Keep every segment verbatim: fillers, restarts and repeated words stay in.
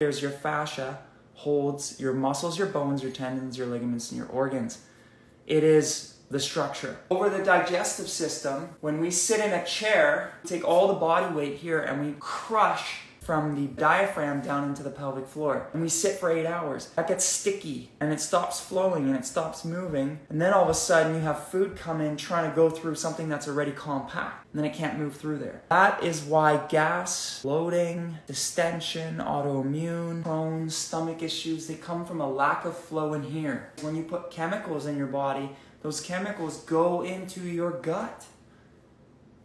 Here's your fascia, holds your muscles, your bones, your tendons, your ligaments, and your organs. It is the structure. Over the digestive system, when we sit in a chair, take all the body weight here and we crush from the diaphragm down into the pelvic floor. And we sit for eight hours. That gets sticky and it stops flowing and it stops moving. And then all of a sudden you have food come in trying to go through something that's already compact. And then it can't move through there. That is why gas, bloating, distension, autoimmune, Crohn's, stomach issues, they come from a lack of flow in here. When you put chemicals in your body, those chemicals go into your gut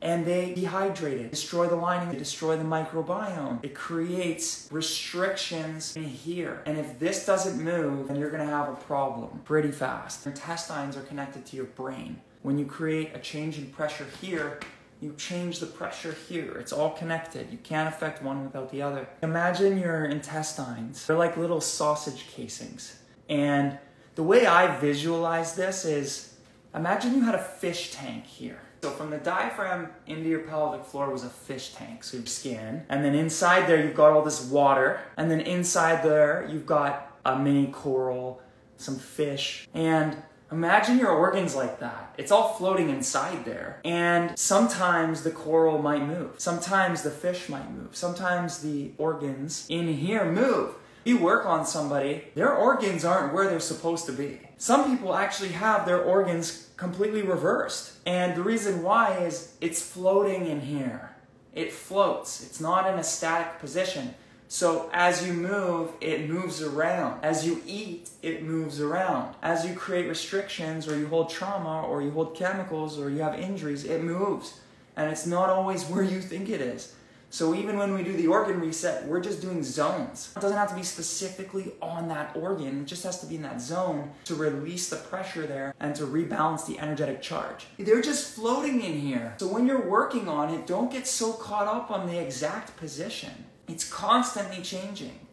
and they dehydrate it, destroy the lining, they destroy the microbiome. It creates restrictions in here. And if this doesn't move, then you're gonna have a problem pretty fast. Your intestines are connected to your brain. When you create a change in pressure here, you change the pressure here. It's all connected. You can't affect one without the other. Imagine your intestines. They're like little sausage casings. And the way I visualize this is, imagine you had a fish tank here. So from the diaphragm into your pelvic floor was a fish tank, so your skin. And then inside there, you've got all this water. And then inside there, you've got a mini coral, some fish. And imagine your organs like that. It's all floating inside there. And sometimes the coral might move. Sometimes the fish might move. Sometimes the organs in here move. You work on somebody, their organs aren't where they're supposed to be. Some people actually have their organs completely reversed. And the reason why is it's floating in here. It floats. It's not in a static position. So as you move, it moves around. As you eat, it moves around. As you create restrictions or you hold trauma or you hold chemicals or you have injuries, it moves. And it's not always where you think it is. So even when we do the organ reset, we're just doing zones. It doesn't have to be specifically on that organ, it just has to be in that zone to release the pressure there and to rebalance the energetic charge. They're just floating in here. So when you're working on it, don't get so caught up on the exact position. It's constantly changing.